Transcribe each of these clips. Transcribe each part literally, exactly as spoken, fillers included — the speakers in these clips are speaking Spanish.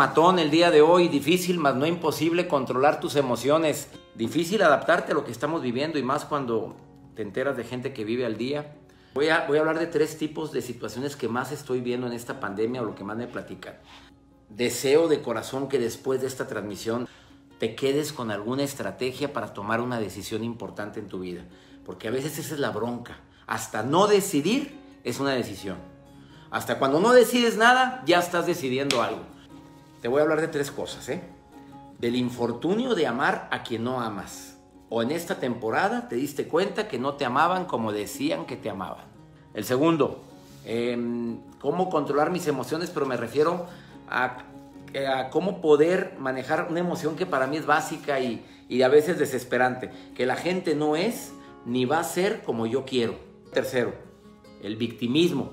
matón el día de hoy, difícil, mas no imposible controlar tus emociones. Difícil adaptarte a lo que estamos viviendo y más cuando te enteras de gente que vive al día. Voy a, voy a hablar de tres tipos de situaciones que más estoy viendo en esta pandemia o lo que más me platican. Deseo de corazón que después de esta transmisión te quedes con alguna estrategia para tomar una decisión importante en tu vida. Porque a veces esa es la bronca. Hasta no decidir es una decisión. Hasta cuando no decides nada, ya estás decidiendo algo. Te voy a hablar de tres cosas, ¿eh? Del infortunio de amar a quien no amas. O en esta temporada te diste cuenta que no te amaban como decían que te amaban. El segundo, eh, cómo controlar mis emociones, pero me refiero a... A cómo poder manejar una emoción que para mí es básica y, y a veces desesperante, que la gente no es ni va a ser como yo quiero. Tercero, el victimismo.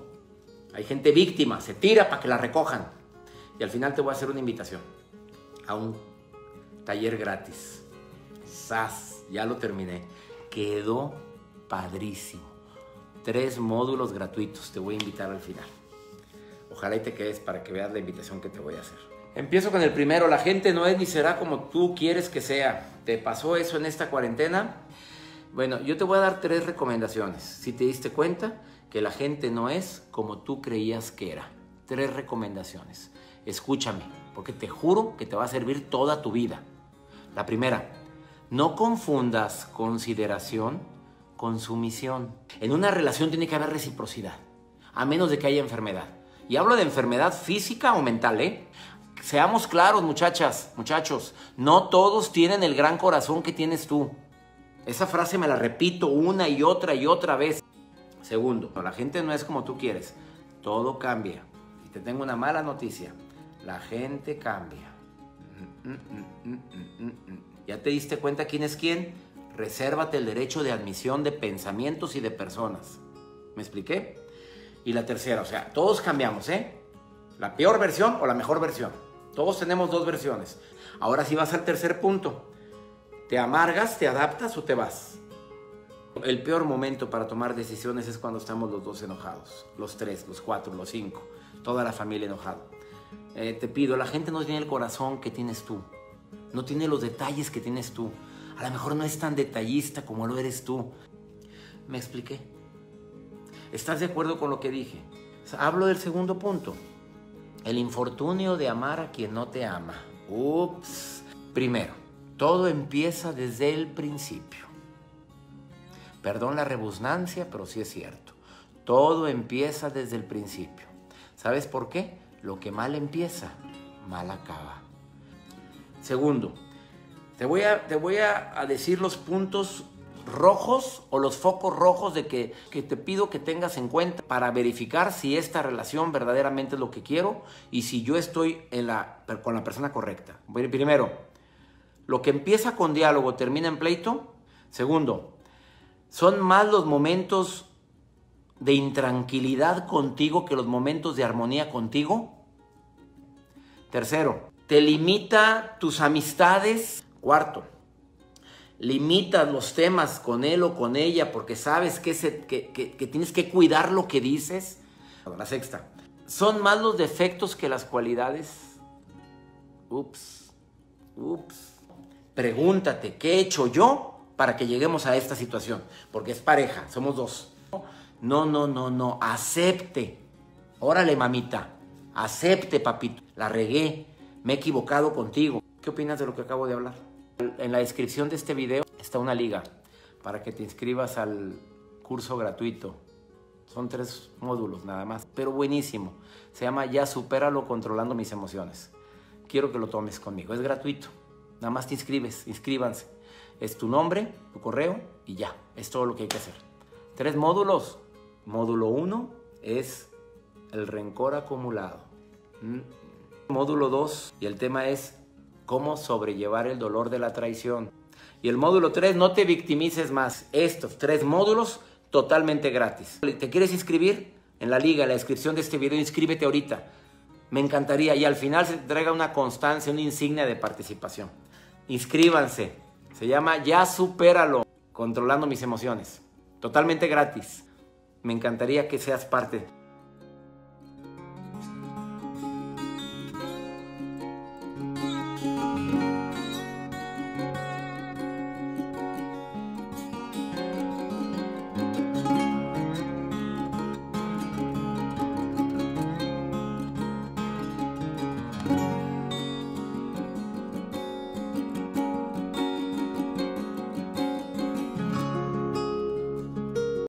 Hay gente víctima, se tira para que la recojan. Y al final te voy a hacer una invitación a un taller gratis. ¡Sas! Ya lo terminé. Quedó padrísimo. Tres módulos gratuitos, te voy a invitar al final. Ojalá y te quedes para que veas la invitación que te voy a hacer. Empiezo con el primero, la gente no es ni será como tú quieres que sea. ¿Te pasó eso en esta cuarentena? Bueno, yo te voy a dar tres recomendaciones. Si te diste cuenta que la gente no es como tú creías que era. Tres recomendaciones. Escúchame, porque te juro que te va a servir toda tu vida. La primera, no confundas consideración con sumisión. En una relación tiene que haber reciprocidad, a menos de que haya enfermedad. Y hablo de enfermedad física o mental, ¿eh? Seamos claros, muchachas, muchachos, no todos tienen el gran corazón que tienes tú. Esa frase me la repito una y otra y otra vez. Segundo, la gente no es como tú quieres. Todo cambia. Y te tengo una mala noticia. La gente cambia. ¿Ya te diste cuenta quién es quién? Resérvate el derecho de admisión de pensamientos y de personas. ¿Me expliqué? Y la tercera, o sea, todos cambiamos, ¿eh? La peor versión o la mejor versión. Todos tenemos dos versiones. Ahora sí vas al tercer punto. ¿Te amargas, te adaptas o te vas? El peor momento para tomar decisiones es cuando estamos los dos enojados. Los tres, los cuatro, los cinco. Toda la familia enojada. Eh, te pido, la gente no tiene el corazón que tienes tú. No tiene los detalles que tienes tú. A lo mejor no es tan detallista como lo eres tú. ¿Me expliqué? ¿Estás de acuerdo con lo que dije? Hablo del segundo punto. El infortunio de amar a quien no te ama. Ups. Primero, todo empieza desde el principio. Perdón la rebusnancia, pero sí es cierto. Todo empieza desde el principio. ¿Sabes por qué? Lo que mal empieza, mal acaba. Segundo, te voy a, te voy a, a decir los puntos rojos o los focos rojos de que, que te pido que tengas en cuenta para verificar si esta relación verdaderamente es lo que quiero y si yo estoy en la, con la persona correcta. Primero, lo que empieza con diálogo termina en pleito. Segundo, son más los momentos de intranquilidad contigo que los momentos de armonía contigo. Tercero, te limita tus amistades. Cuarto, limitas los temas con él o con ella porque sabes que, se, que, que, que tienes que cuidar lo que dices. La sexta. Son más los defectos que las cualidades. Ups. Ups. Pregúntate, ¿qué he hecho yo para que lleguemos a esta situación? Porque es pareja, somos dos. No, no, no, no. Acepte. Órale, mamita. Acepte, papito. La regué. Me he equivocado contigo. ¿Qué opinas de lo que acabo de hablar? En la descripción de este video está una liga para que te inscribas al curso gratuito. Son tres módulos nada más, pero buenísimo. Se llama Ya Supéralo Controlando Mis Emociones. Quiero que lo tomes conmigo. Es gratuito. Nada más te inscribes, inscríbanse. Es tu nombre, tu correo y ya. Es todo lo que hay que hacer. Tres módulos. Módulo uno es el rencor acumulado. ¿Mm? Módulo dos y el tema es cómo sobrellevar el dolor de la traición. Y el módulo tres, no te victimices más. Estos tres módulos totalmente gratis. ¿Te quieres inscribir? En la liga, en la descripción de este video, inscríbete ahorita. Me encantaría. Y al final se te entrega una constancia, una insignia de participación. Inscríbanse. Se llama Ya Supéralo, Controlando Mis Emociones. Totalmente gratis. Me encantaría que seas parte.